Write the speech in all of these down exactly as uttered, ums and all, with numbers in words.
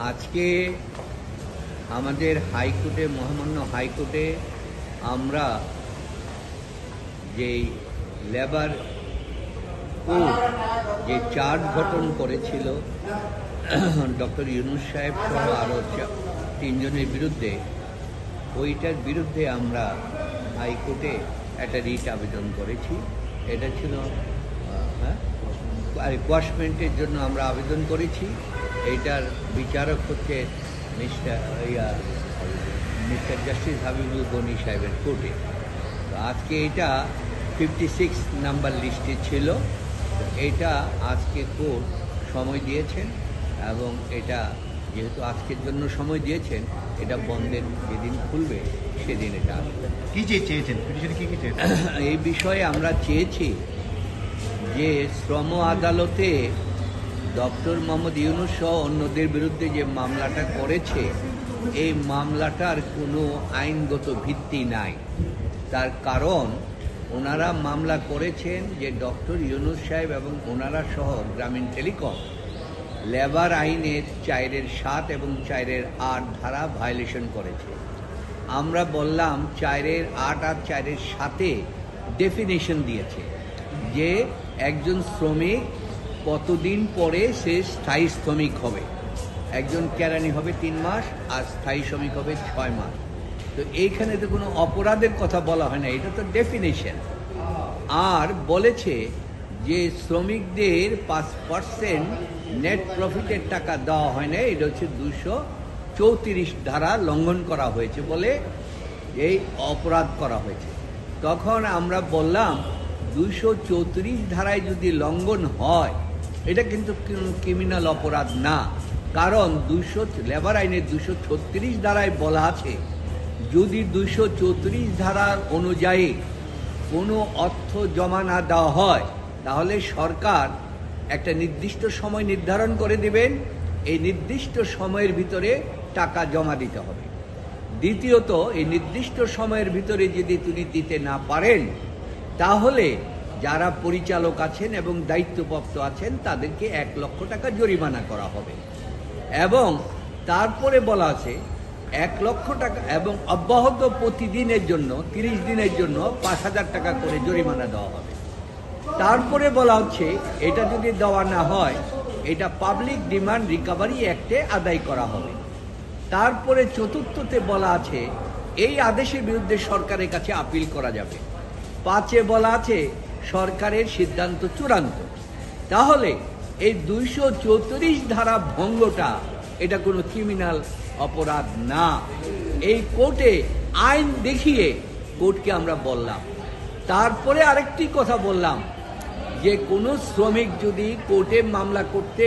आज के आमादेर हाईकोर्टे महामान्य हाईकोर्टे आम्रा जे लेबर कोड जे चार्ज गठन करेछिलो डॉक्टर यूनुस साहेब सह आरो तीन जनेर बिरुद्धे ओइटार बिरुद्धे आम्रा हाईकोर्टे एटा रिट आवेदन करेछि। एटा छिलो रिक्वाशमेंटेर जन्य आम्रा आवेदन करेछि। एटार विचारक होच्छे मिस्टर या मिस्टर जस्टिस हाबिबुल बरी साहेबेर कोर्टे। तो आज के एटा फिफ्टी सिक्स नम्बर लिस्टे छिलो, एटा आज के कोर्ट समय दिएछेन एबं एटा जेहेतु आजकेर जन्य समय दिएछेन एटा बंधेर जेदिन खुलबे सेदिन एटा कि चेयेछेन पिटिशने कि कि चेयेछेन एई विषये आमरा चेयेछि जे श्रम आदालते डॉक्टर मोहम्मद यूनुस अन्नोदेर बिरुद्धे जे मामलाटा करेछे एई मामलाटार कोनो आईनगत भित्ति नाई। तार कारण ओनारा मामला करेछेन जे डॉक्टर यूनुस साहेब एबं ओनारा सह ग्रामीण टेलिकम लेबर आईनेर चारेर सात एबं चारेर आठ धारा भायोलेशन करेछे। आमरा बोल्लाम चारेर आठ आर चारेर साथे डेफिनेशन दियेछे जे एकजन श्रमिक कतदिन परे से स्थायी श्रमिक होबे, एकजन केरानी होबे तीन मास और स्थायी श्रमिक होबे छय मास। तो एइखाने तो कोनो अपराधेर कथा बला हय ना, एटा तो डेफिनेशन। आर बोलेछे जे श्रमिकदेर पाँच परसेंट नेट प्रफिटेर टाका देওয়া हय ना, एटा हच्छे दुशो चौत्रिश धारा लंघन करा हयेछे बोले एइ अपराध करा हयेछे। तखन आमरा बोल्लाम दुशो चौत्रिश धाराय जदि लंघन हय এটা কিন্তু ক্রিমিনাল অপরাধ না, কারণ দুশো লেবার আইনের দুশো ছত্রিশ ধারায় বলা আছে যদি দুশো চৌত্রিশ ধারা অনুযায়ী কোনো অর্থ জমা না দেওয়া হয় তাহলে সরকার একটা নির্দিষ্ট সময় নির্ধারণ করে দিবেন, এই নির্দিষ্ট সময়ের ভিতরে টাকা জমা দিতে হবে। দ্বিতীয়ত এই নির্দিষ্ট সময়ের ভিতরে যদি তিনি দিতে না পারেন তাহলে যারা পরিচালক আছেন এবং দায়িত্বপ্রাপ্ত আছেন তাদেরকে এক লক্ষ টাকা জরিমানা করা হবে এবং তারপরে বলা আছে এক লক্ষ টাকা এবং অব্যাহত প্রতিদিনের জন্য তিরিশ দিনের জন্য পাঁচ হাজার টাকা করে জরিমানা দেওয়া হবে। তারপরে বলা হচ্ছে এটা যদি দেওয়া না হয় এটা পাবলিক ডিমান্ড রিকভারি অ্যাক্টে আদায় করা হবে। তারপরে চতুর্থতে বলা আছে এই আদেশের বিরুদ্ধে সরকারের কাছে আপিল করা যাবে। পাঁচে বলা আছে সরকারের সিদ্ধান্ত চূড়ান্ত। তাহলে এই দুইশো চৌত্রিশ ধারা ভঙ্গটা এটা কোনো ক্রিমিনাল অপরাধ না। এই কোর্টে আইন দেখিয়ে কোর্টকে আমরা বললাম। তারপরে আরেকটি কথা বললাম যে কোনো শ্রমিক যদি কোর্টে মামলা করতে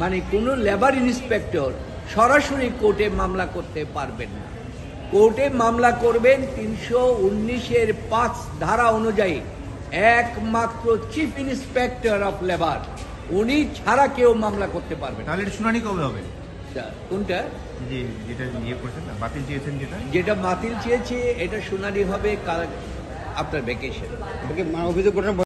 মানে কোনো লেবার ইন্সপেক্টর সরাসরি কোর্টে মামলা করতে পারবেন না। কোর্টে মামলা করবেন তিনশো উনিশের পাঁচ ধারা অনুযায়ী একমাত্র চিফ ইন্সপেক্টর অফ লেবার, উনি ছাড়া কেউ মামলা করতে পারবেন। তাহলে শুনানি কবে হবে? কোনটা যেটা নিয়ে করছেন না বাতিল চেয়েছেন, যেটা যেটা বাতিল চেয়েছে এটা শুনানি হবে কাল আফটার ভ্যাকেশন।